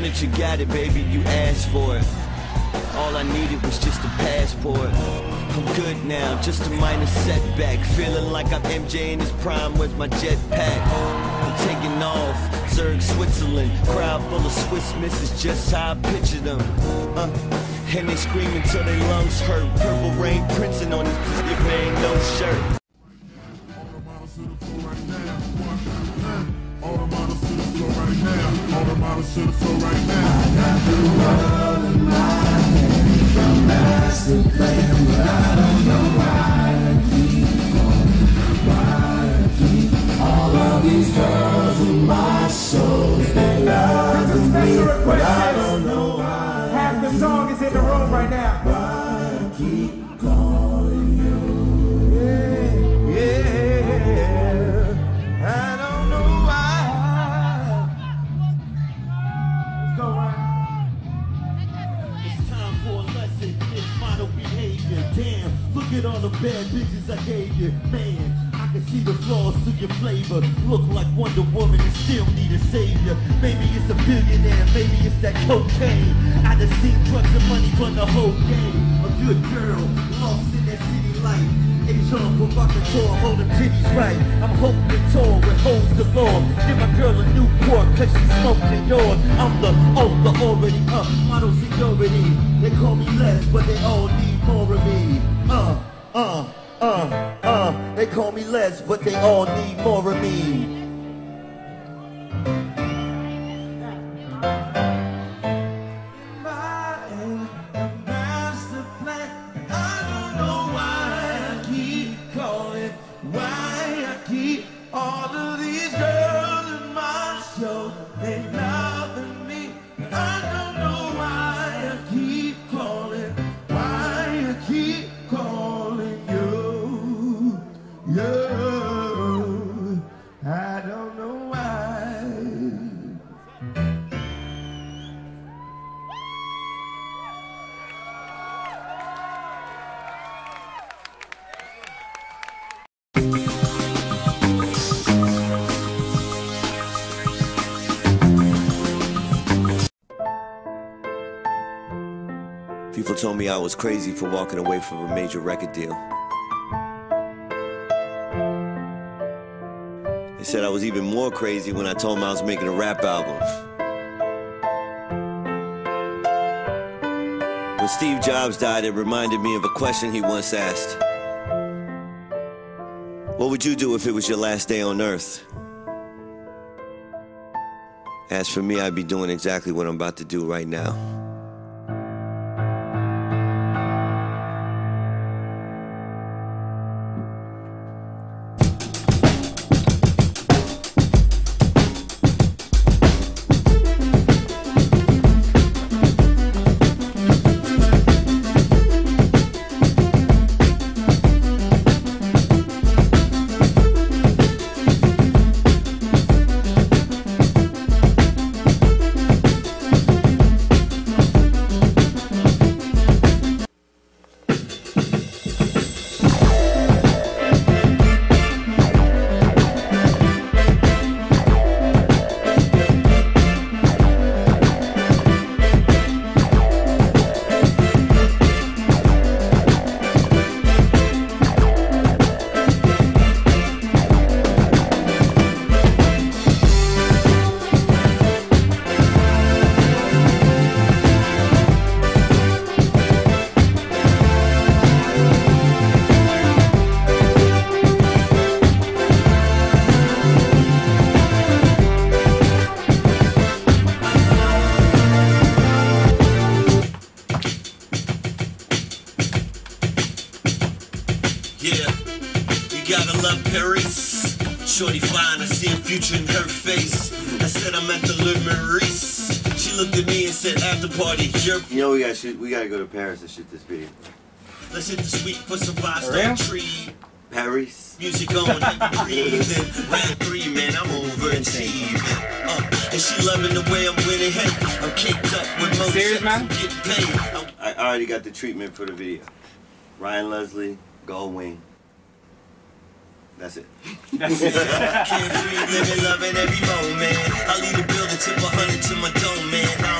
want it, you got it, baby, you asked for it. All I needed was just a passport. I'm good now, just a minor setback. Feeling like I'm MJ in his prime with my jetpack. I'm taking off, Zurich, Switzerland. Crowd full of Swiss misses, just how I picture them. And they screaming till their lungs hurt. Purple rain printing on his if they ain't no shirt. All of these girls in my shows, they love me, but I don't know why. Half the song is in the room right now. I keep calling you. Yeah, yeah. I don't know why. Let's go, Ryan. It's time for a lesson in model behavior. Damn, look at all the bad bitches I gave you, man. I can see the flaws to your flavor. Look like Wonder Woman and still need a savior. Maybe it's a billionaire, maybe it's that cocaine. I done seen drugs and money run the whole game. A good girl, lost in that city life. A young provocateur, hold them titties right. I'm hoping to tour with hoes galore. Give my girl a Newport, cause she smoking yours. I'm the older, already up, model seniority. They call me less, but they all need more of me. They call me less, but they all need more of me. People told me I was crazy for walking away from a major record deal. They said I was even more crazy when I told them I was making a rap album. When Steve Jobs died, it reminded me of a question he once asked. What would you do if it was your last day on earth? As for me, I'd be doing exactly what I'm about to do right now. Shorty fine, I see a future in her face. I said I'm at the Le Maurice. She looked at me and said, after party, you're... You know, we gotta go to Paris and shoot this video. Let's hit the suite, put some vibes on the tree. Paris. Music on, and breathing. Round three, man, I'm over and cheating. And she loving the way I'm winning. Hey, I'm kicked up with most serious, man? Get paid. I already got the treatment for the video. Ryan Leslie, Gold Wing. That's it. That's it. Living, loving every moment. I leave the building, tip 100 to my dome, man.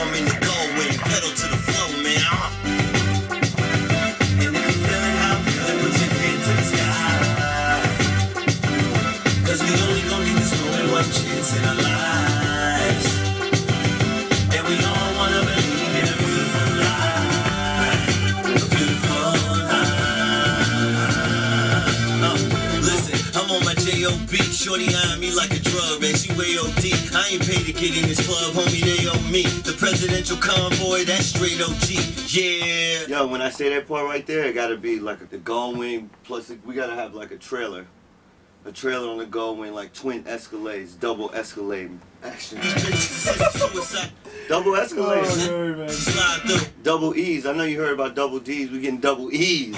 way OD. I ain't paid to get in this club, homie, they owe me. The presidential convoy, that's straight OG, yeah. Yo, when I say that part right there, it gotta be like the Goldwing, plus we gotta have like a trailer. A trailer on the Goldwing, like twin Escalades, double Escalade. Action. Double Escalades. Oh, no, double E's. I know you heard about double D's. We getting double E's. You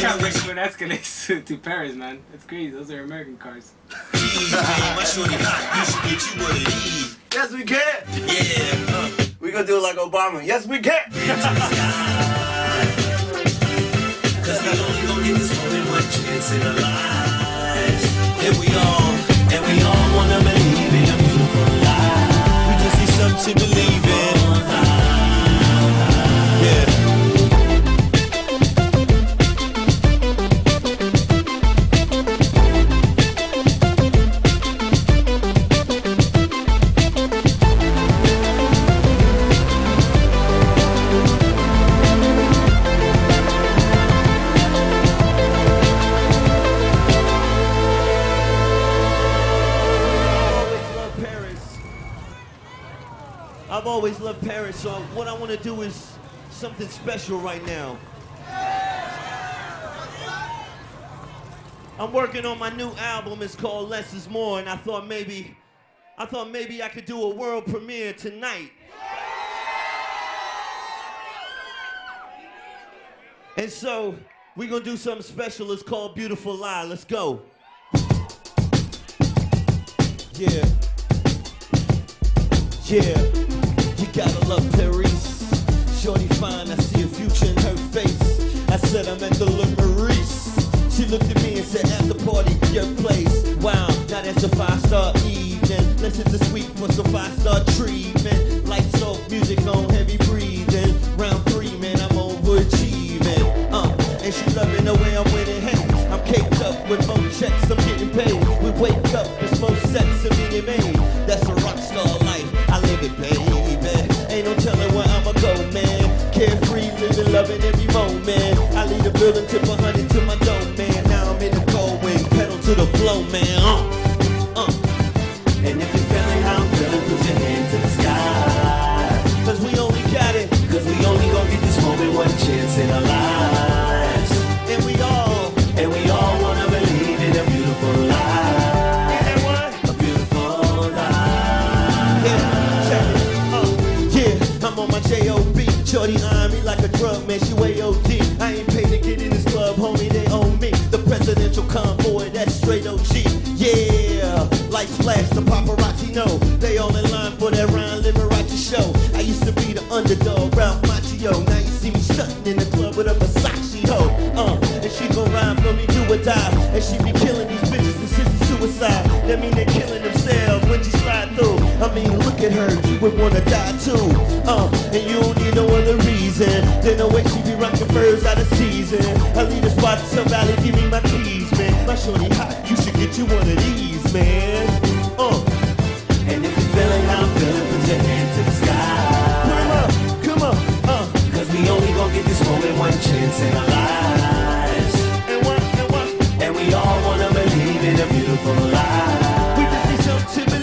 can't wait for an Escalade to Paris, man. It's crazy. Those are American cars. Yes, we can. Yeah. We gonna do it like Obama. Yes, we can. Cause we only gonna get this woman one chance in our lives. And we all wanna believe in a beautiful life. We just need something to believe in. Yeah. I've always loved Paris, so what I want to do is something special right now. I'm working on my new album. It's called Less Is More, and I thought maybe I could do a world premiere tonight. And so we're gonna do something special. It's called Beautiful Lie. Let's go. Yeah. Yeah. Gotta love Paris, shorty fine, I see a future in her face. I said I'm at the Le Maurice. She looked at me and said, at the party, your place. Wow, now that's a 5-star evening. Listen to Sweet for some 5-star treatment. Lights off, music on, heavy breathing. Round 3, man, I'm overachieving. And she loving the way I'm winning. Hey, I'm caked up with more checks, I'm getting paid. We wake up, it's more sex than me and me. That's a rock star life, I live it, baby. Ain't no telling where I'ma go, man. Carefree, living, loving every moment. I leave the building, tip 100 to my dome, man. Now I'm in the cold wind, pedal to the flow, man. And if you're feeling how I'm feeling, put your hand to the sky. Cause we only got it. Cause we only gon' get this moment one chance in our lives. And we all wanna believe in a beautiful life. J.O.B. Shorty eyeing me like a drug, man, she way O.D. I ain't paid to get in this club, homie, they owe me. The presidential convoy, that's straight O.G. Yeah, lights flash, the paparazzi know. They all in line for that Ryan Liberace show. I used to be the underdog, Ralph Macchio. Now you see me stunting in the club with a Versace hoe. And she gon' rhyme for me, do or die. And she be killing these bitches and sister suicide. That mean they're killing themselves when she slide through. I mean, look at her, you would wanna die too. And you don't need no other reason than the way she be rocking birds out of season. I leave the spot to somebody, give me my keys, man. My shorty hot, you should get you one of these, man. And if you're feeling how I'm feeling, put your hand to the sky. Come on, come on, cause we only gon' get this moment one chance in our lives. And we all wanna believe in a beautiful life. We just need something to believe in.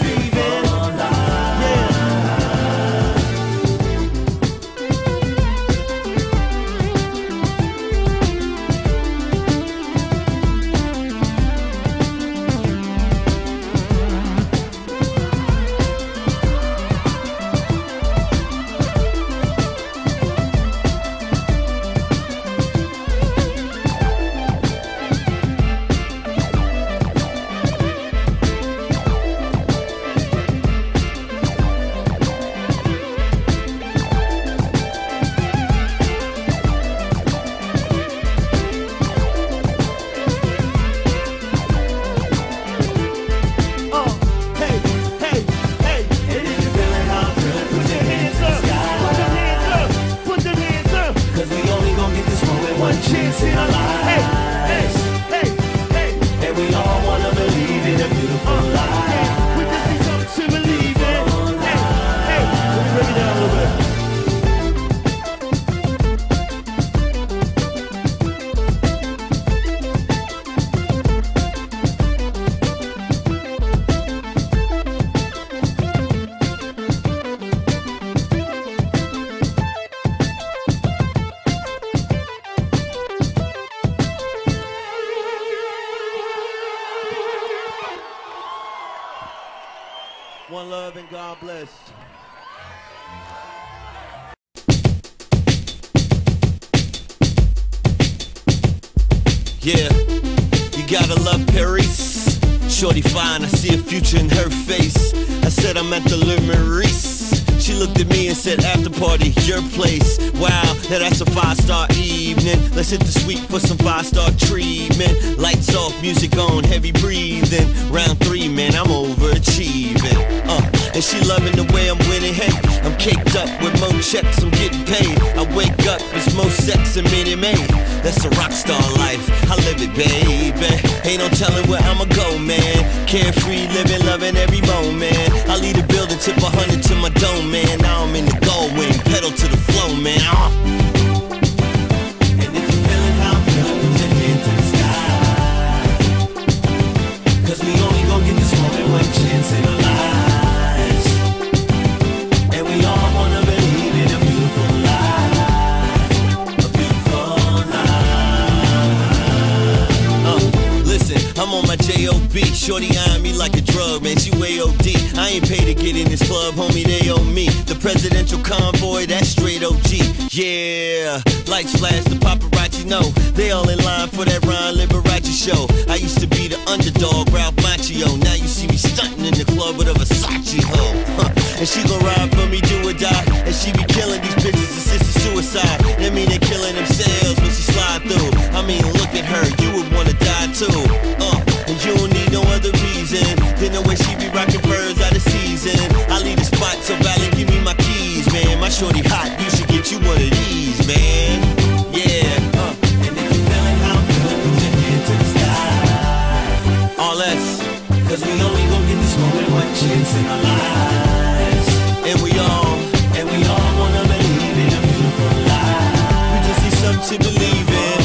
One love and God bless. Yeah, you gotta love Paris. Shorty fine, I see a future in her face. I said I'm at the Le Maurice. She looked at me and said, after party, your place. Wow, that's a 5-star evening. Let's hit the suite for some 5-star treatment. Lights off, music on, heavy breathing. Round 3, man, I'm overachieving. And she loving the way I'm winning. Hey, I'm caked up with more checks, I'm getting paid. I wake up, it's more sex and Minnie Maid. That's a rock star life, I live it, baby. Ain't no telling where I'ma go, man. Carefree, living, loving every moment. I leave the building, tip 100 to my dome, man. Now I'm in the gold wing, pedal to the flow, man. And if you're feeling how I'm feeling, put your hand to the sky. Cause we only gon' get this moment one chance in our lives. I'm on my J.O.B. Shorty eyeing me like a drug, man, she way O.D. I ain't paid to get in this club, homie, they owe me. The presidential convoy, that's straight O.G. Yeah, lights flash, the paparazzi know. They all in line for that Ryan Liberace show. I used to be the underdog, Ralph Macchio. Now you see me stunting in the club with a Versace hoe. And she gon' ride for me, do or die. And she be killing these bitches, assisted suicide. That mean they're killing themselves when she slide through. I mean, look at her, you would wanna die too. And you don't need no other reason than the way she be rocking birds out of season. I leave the spot, so Valley, give me my keys, man. My shorty hot, you should get you one of these, man. Yeah, and if you're feeling how I'm feeling, put your hand to the sky. All that's, cause we only gon' get this moment one chance in our lives. And we all wanna believe in a beautiful life. We just need something to believe in.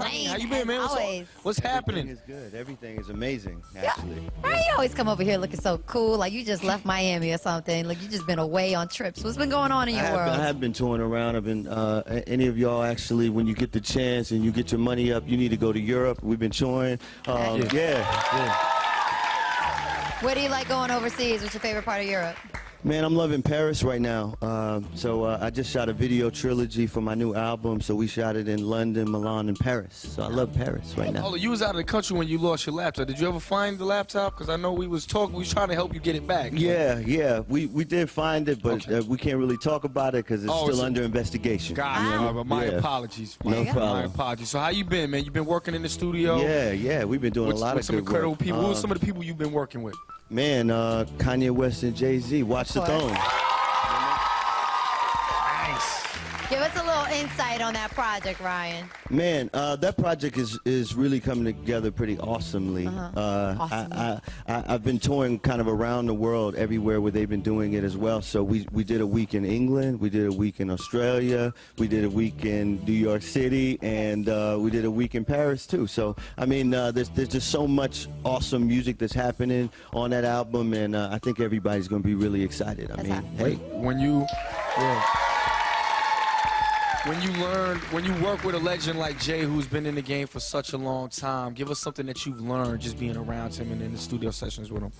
How you been, man? What's happening? Everything is good. Everything is amazing, actually. Why you always come over here looking so cool? Like you just left Miami or something. Like you just been away on trips. What's been going on in your world? I have been touring around. I've been, any of y'all actually, when you get the chance and you get your money up, you need to go to Europe. We've been touring. Where do you like going overseas? What's your favorite part of Europe? Man, I'm loving Paris right now. I just shot a video trilogy for my new album, so we shot it in London, Milan, and Paris. So I love Paris right now. Oh, you was out of the country when you lost your laptop. Did you ever find the laptop? Because I know we was talking, we was trying to help you get it back. Yeah, we did find it, but we can't really talk about it because it's still under investigation. God, my apologies. No problem. My apologies. So how you been, man? You been working in the studio? Yeah, we've been doing a lot of good work. Some incredible people. Who are some of the people you've been working with? Man, Kanye West and Jay-Z, Watch the Throne. Nice. Give us a little insight on that project, Ryan. Man, that project is really coming together pretty awesomely. I've been touring kind of around the world, everywhere where they've been doing it as well. So we did a week in England, we did a week in Australia, we did a week in New York City, and we did a week in Paris too. So I mean, there's just so much awesome music that's happening on that album, and I think everybody's going to be really excited. When you work with a legend like Jay, who's been in the game for such a long time, give us something that you've learned just being around him and in the studio sessions with him.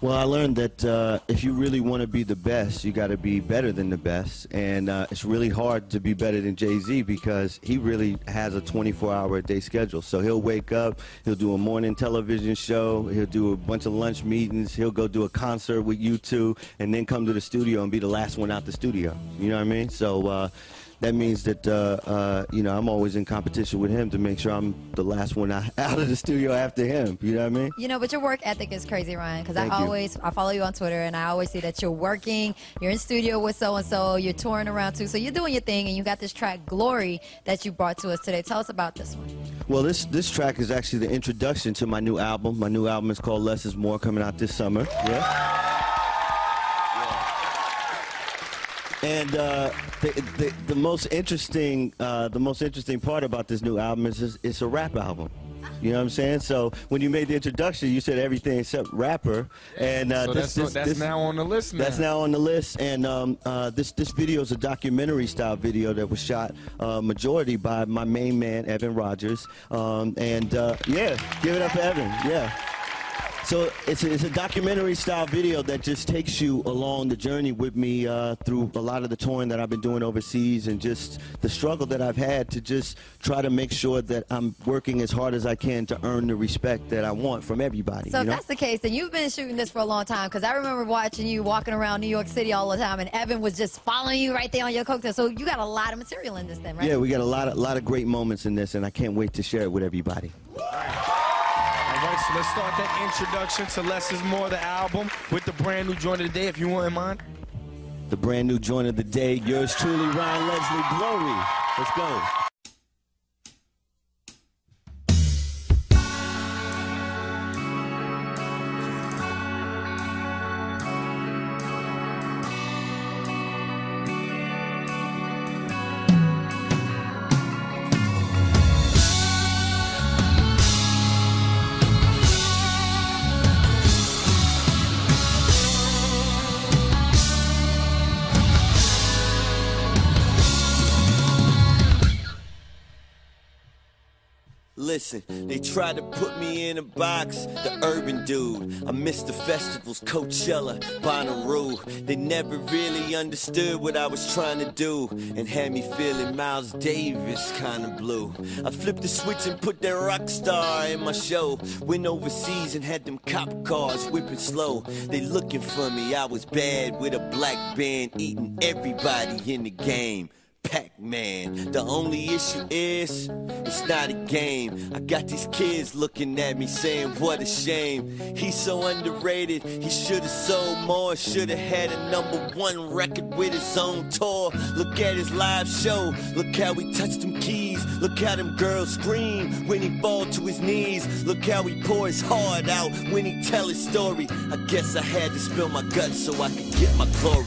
Well, I learned that if you really want to be the best, you got to be better than the best. And it's really hard to be better than Jay-Z because he really has a 24-hour-a-day schedule. So he'll wake up, he'll do a morning television show, he'll do a bunch of lunch meetings, he'll go do a concert with you two, and then come to the studio and be the last one out the studio. You know what I mean? So that means that, you know, I'm always in competition with him to make sure I'm the last one out of the studio after him. You know what I mean? You know, but your work ethic is crazy, Ryan, because I follow you on Twitter, and I always see that you're working, you're in studio with so-and-so, you're touring around too, so you're doing your thing, and you got this track, Glory, that you brought to us today. Tell us about this one. Well, this track is actually the introduction to my new album. My new album is called Less Is More, coming out this summer. Yeah. And the most interesting part about this new album is it's a rap album. You know what I'm saying? So when you made the introduction, you said everything except rapper. And so that's now on the list now. That's now on the list. And this video is a documentary-style video that was shot majority by my main man, Evan Rogers. Yeah, give it up for Evan. Yeah. So it's a documentary-style video that just takes you along the journey with me through a lot of the touring that I've been doing overseas, and just the struggle that I've had to just try to make sure that I'm working as hard as I can to earn the respect that I want from everybody. So if that's the case, then you've been shooting this for a long time, because I remember watching you walking around New York City all the time, and Evan was just following you right there on your coattail. So you got a lot of material in this thing, right? Yeah, we got a lot of great moments in this, and I can't wait to share it with everybody. So let's start that introduction to Less Is More, the album, with the brand new joint of the day, if you wouldn't mind. The brand new joint of the day, yours truly, Ryan Leslie, Glory. Let's go. Listen, they tried to put me in a box, the urban dude. I missed the festivals, Coachella, Bonnaroo. They never really understood what I was trying to do, and had me feeling Miles Davis kinda blue. I flipped the switch and put that rock star in my show. Went overseas and had them cop cars whipping slow. They looking for me, I was bad with a black band, eating everybody in the game. Pac-Man. The only issue is, it's not a game. I got these kids looking at me saying, what a shame. He's so underrated, he should've sold more. Should've had a #1 record with his own tour. Look at his live show, look how he touched them keys. Look how them girls scream when he fall to his knees. Look how he pour his heart out when he tell his story. I guess I had to spill my guts so I could get my glory.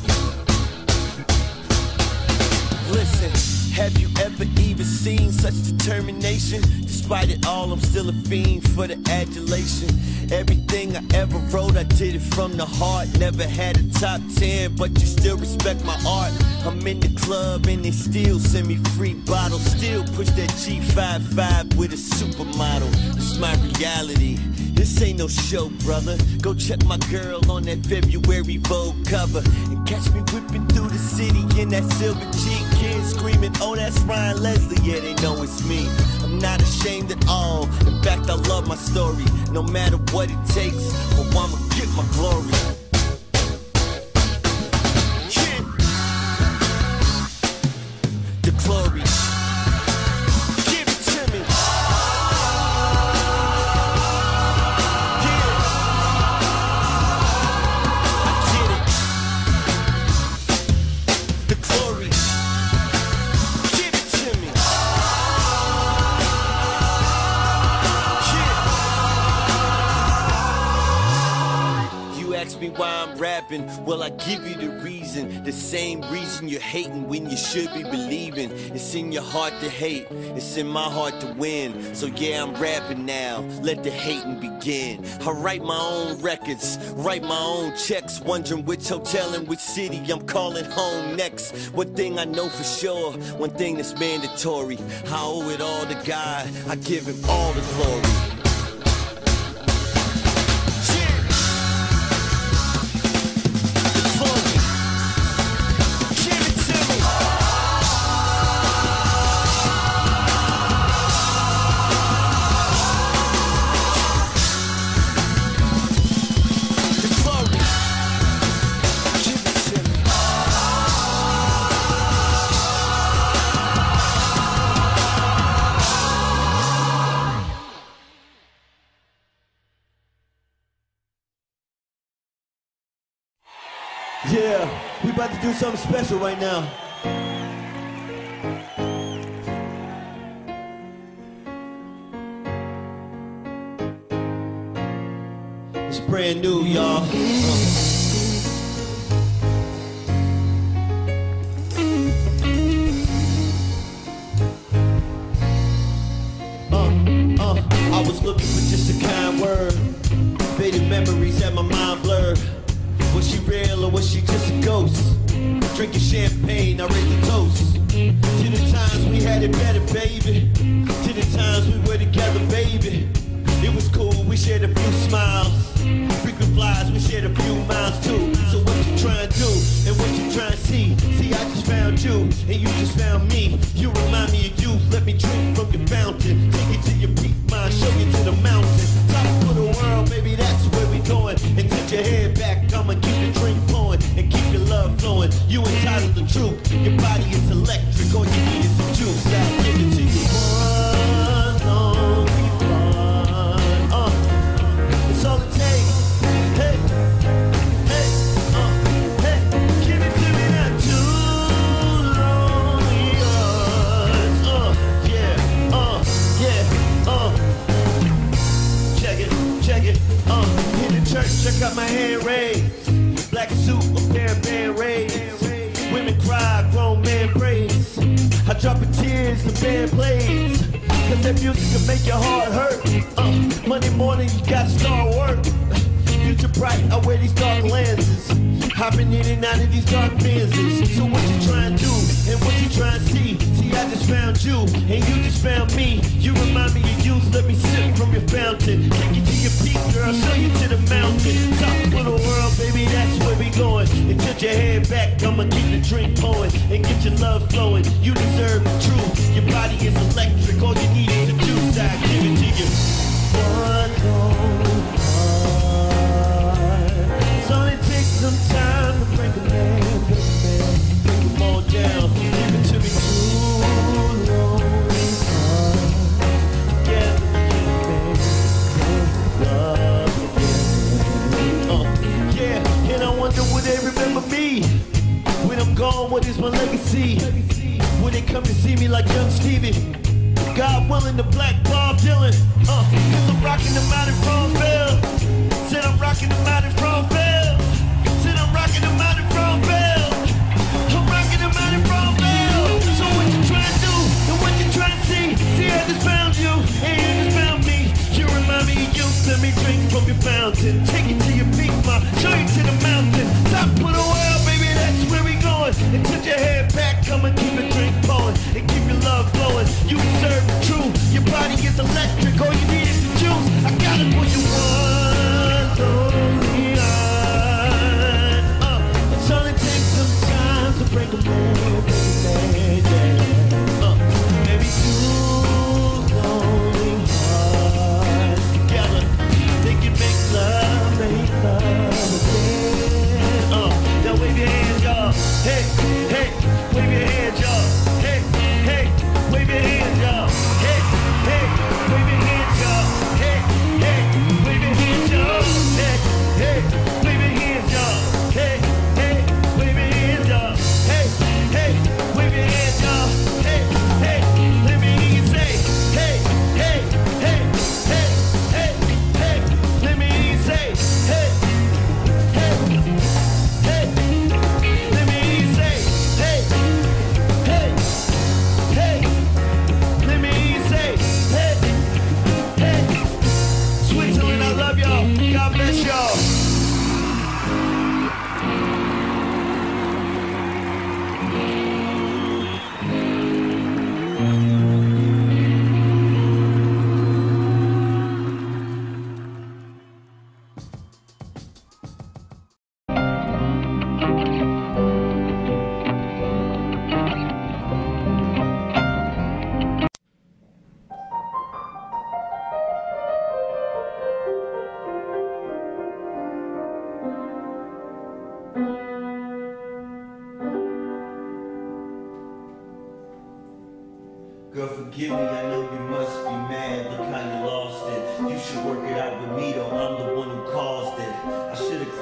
Listen, have you ever even seen such determination? Despite it all, I'm still a fiend for the adulation. Everything I ever wrote, I did it from the heart. Never had a top 10, but you still respect my art. I'm in the club and they still send me free bottles. Still push that G55 with a supermodel. It's my reality. This ain't no show, brother. Go check my girl on that February Vogue cover, and catch me whipping through the city in that silver cheek. Kids screaming, oh, that's Ryan Leslie. Yeah, they know it's me. I'm not ashamed at all. In fact, I love my story. No matter what it takes, oh, I'ma get my glory. Well, I give you the reason, the same reason you're hating when you should be believing. It's in your heart to hate, it's in my heart to win. So yeah, I'm rapping now, let the hating begin. I write my own records, write my own checks, wondering which hotel and which city I'm calling home next. One thing I know for sure, one thing that's mandatory, I owe it all to God, I give him all the glory. Yeah, we about to do something special right now. It's brand new, y'all. I was looking for just a kind word. Faded memories had my mind blurred. Was she real or was she just a ghost? Drinking champagne, I raised a toast. To the times we had it better, baby. To the times we were together, baby. It was cool, we shared a few smiles. Frequent flies, we shared a few miles too. So what you trying to do and what you trying to see? See, I just found you and you just found me. You remind me of you, let me drink from your fountain. Take it to your peak mind, show you to the mountain. Top of the world, baby, that's where we going. And tilt your head back, I'ma keep the drink flowing and keep your love flowing. You entitled to truth, your body is electric. All you need is the juice, I'll give it to you. One lonely one, it's all it takes. Hey, hey, hey, give it to me now. Two lonely ones, yeah, yeah, check it, in the church, check out my hand raised. Black suit, a pair of band raids. Women cry, grown men praise. I drop in tears, the band plays. Cause that music can make your heart hurt. Monday morning, you gotta start work. Future bright, I wear these dark lenses. Hopping in and out of these dark fences. So what you trying to do, and what you trying to see? See, I just found you, and you just found me. You remind me of you, let me sip from your fountain. Take you to your peak, girl, show you to the mountain. Top of the world, baby, that's where we going. And tilt your head back, I'ma keep the drink going. And get your love flowing, you deserve the truth. Your body is electric, all you need is the juice. I give it to you. It's only takes some time to break a man, break him all down. Give it to me too lonely. Together we can love again. Yeah, and I wonder would they remember me when I'm gone? What is my legacy? Would they come to see me like young Stevie? God willing, the black Bob Dylan. 'Cause I'm rocking them out in Fromville. Said I'm rocking them out in Fromville. Rockin' them out in Fromville. I'm rockin' them out in Fromville. So what you tryna do and what you tryna see? See, I just found you and you just found me. You remind me of you, let me drink from your fountain. Take it to your peak, ma, show you to the mountain. Top of the world, baby, that's where we going. And tilt your head back, come and keep a drink pouring. And keep your love flowing, you deserve the truth. Your body is electric, all you need is the juice. I got it for you, one, only I. It's only takes some time to break a man, baby, yeah. Maybe two lonely hearts together, they can make love again. Now wave your hands, y'all. Hey, hey, wave your hands, y'all. Hey, hey, wave your hands, y'all. Hey, hey, wave your hands, y'all. Hey, hey, wave your hands, y'all. Hey, hey, wave your hands, y'all. Hey.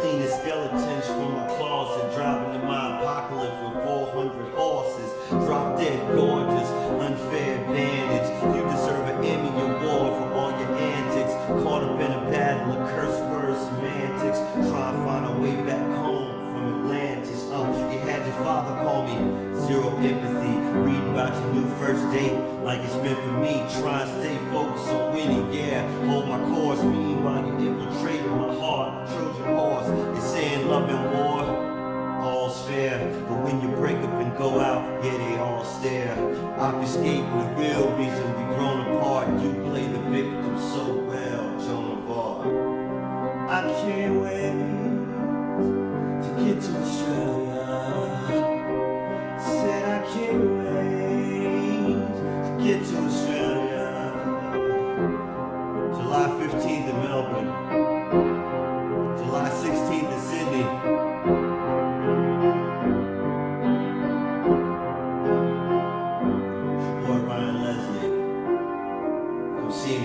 Clean the skeletons from my claws and dry first date, like it's meant for me. Try and stay focused on winning, yeah. Hold my cause, meanwhile you infiltrated my heart. Trojan horse, it's saying love and war, all's fair. But when you break up and go out, yeah, they all stare. Obfuscating the real reason we grown apart. You play the victim so well, Joan of Arc. I can't wait to get to Australia. Said I can't wait to get to Australia. July 15th in Melbourne, July 16th in Sydney. It's your boy Ryan Leslie. Come see me.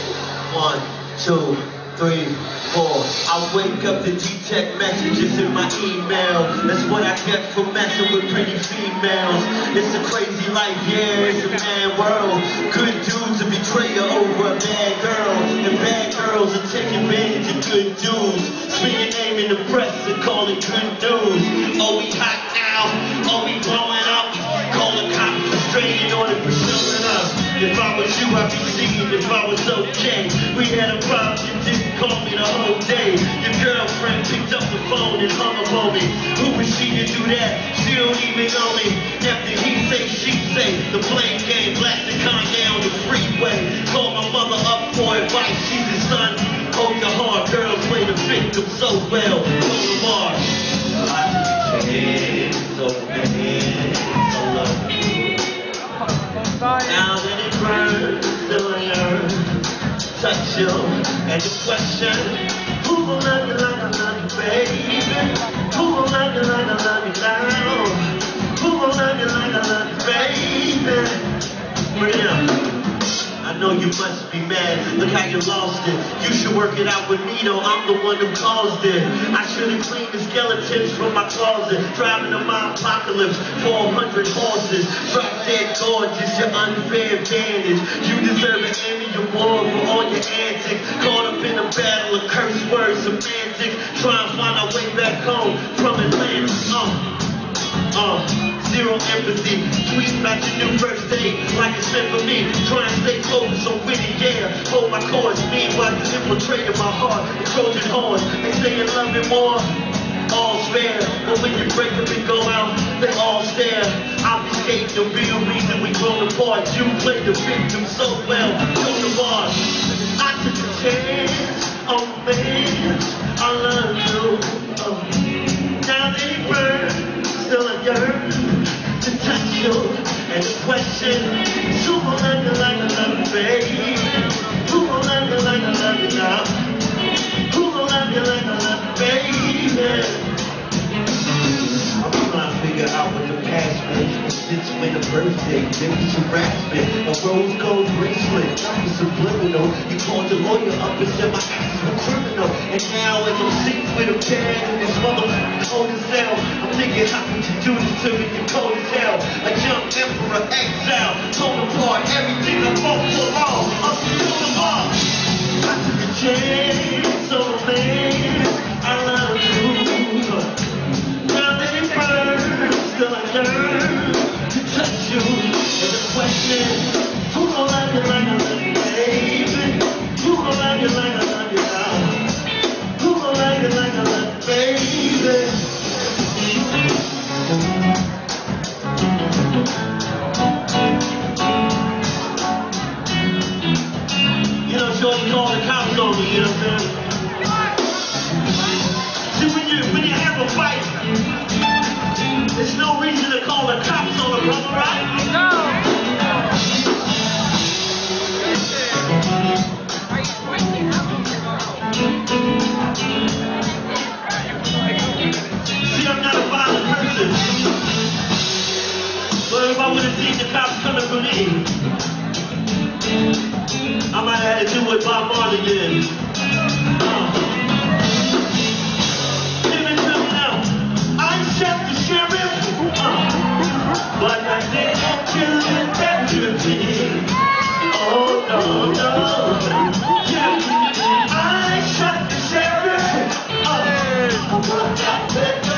You know, Jordan called the cops on me, you know what I'm saying? But if I would have seen the cops coming for me, I might have had to do what Bob Marley did. Even till now, I shot the sheriff, but I didn't kill the deputy. Oh no, no, I shot the sheriff, but I didn't.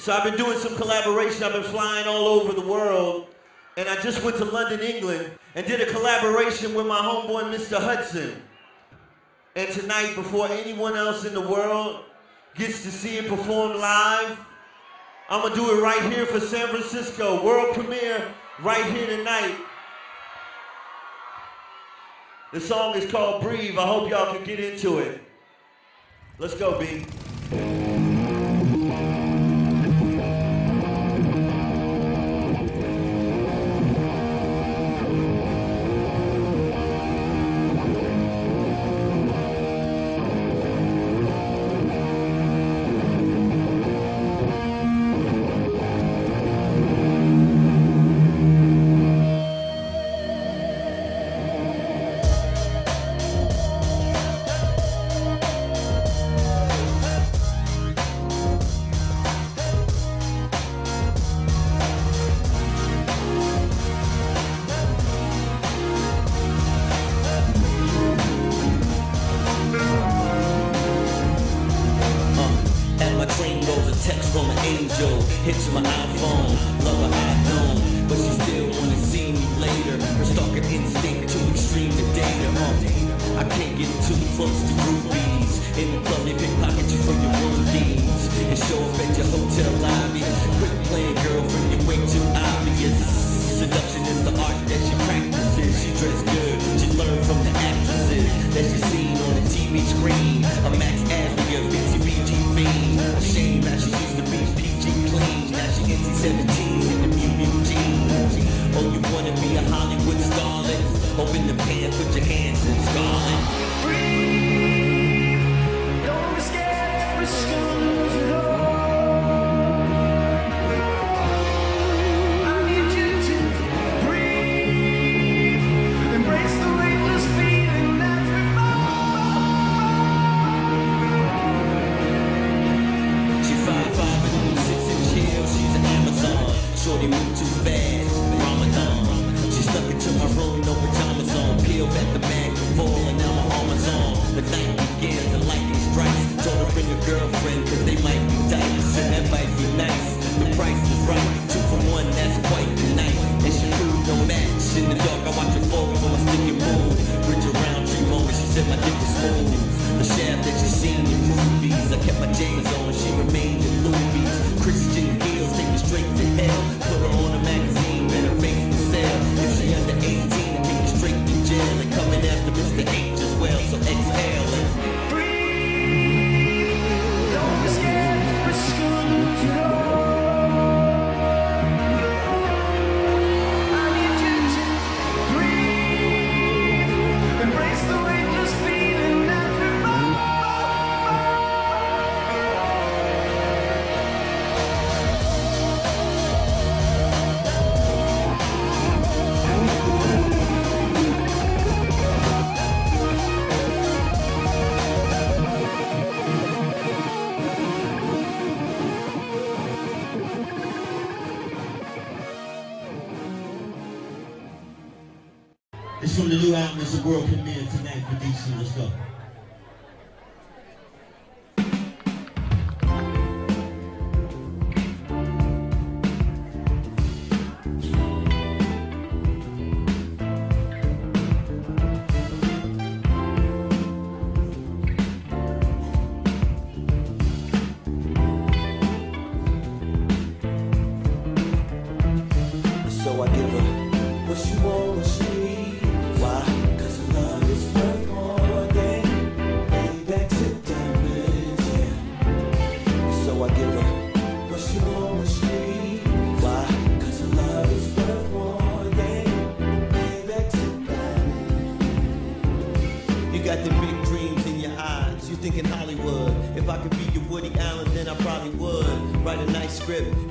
So I've been doing some collaboration. I've been flying all over the world. And I just went to London, England, and did a collaboration with my homeboy, Mr. Hudson. And tonight, before anyone else in the world, gets to see it performed live. I'm gonna do it right here for San Francisco. World premiere right here tonight. The song is called Breathe. I hope y'all can get into it. Let's go, B. World premiere tonight for DC. Let's go.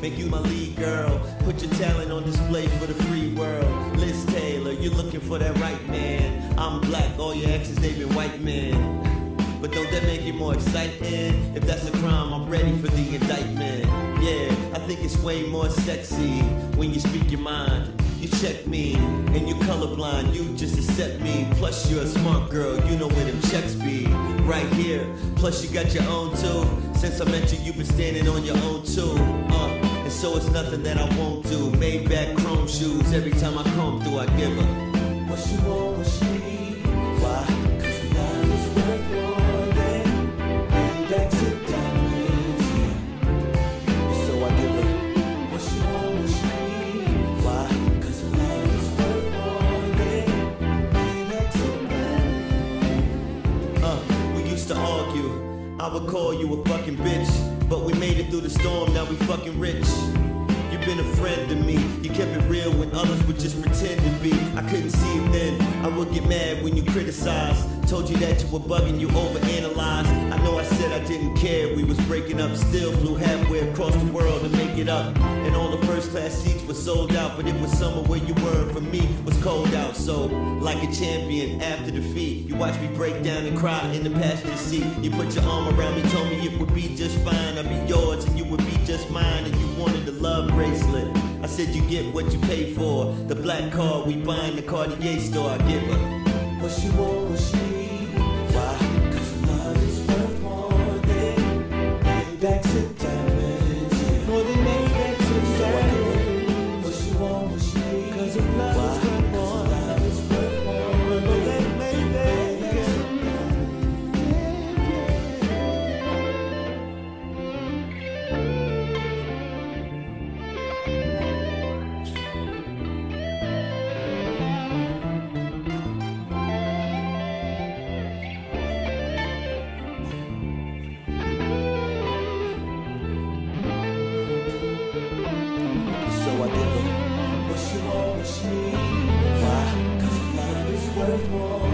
Make you my lead girl, put your talent on display for the free world. Liz Taylor, you're looking for that right man. I'm black, all your exes, they been white men. But don't that make it more exciting? If that's a crime, I'm ready for the indictment. Yeah, I think it's way more sexy when you speak your mind. You check me, and you colorblind, you just accept me. Plus you're a smart girl, you know where them checks be. Right here, plus you got your own too. Since I met you, you've been standing on your own too. And so it's nothing that I won't do. Maybach chrome shoes, every time I come through I give her what she want, what she need. Why? Cause love is worth more than Maybach to diamond. bitch, but we made it through the storm, now we fucking rich. You've been a friend to me, you kept it real when others would just pretend to be. I couldn't see it then, I would get mad when you criticized. Told you that you were bugging, you overanalyzed. I know I said I didn't care, we was breaking up. Still flew halfway across the world to make it up. And all the first class seats were sold out, but it was summer where you were, and for me was cold out. So, like a champion after defeat, you watched me break down and cry in the passenger seat. You put your arm around me, told me it would be just fine. I'd be yours and you would be just mine, and you wanted the love bracelet. I said you get what you pay for. The black card we buy in the Cartier store. I give her what she want, what she need. Why? 'Cause love is worth more than payback to diamonds, more than payback to diamonds. What she want, what she need. 'Cause love is worth more. 'Cause love is worth more than worth more.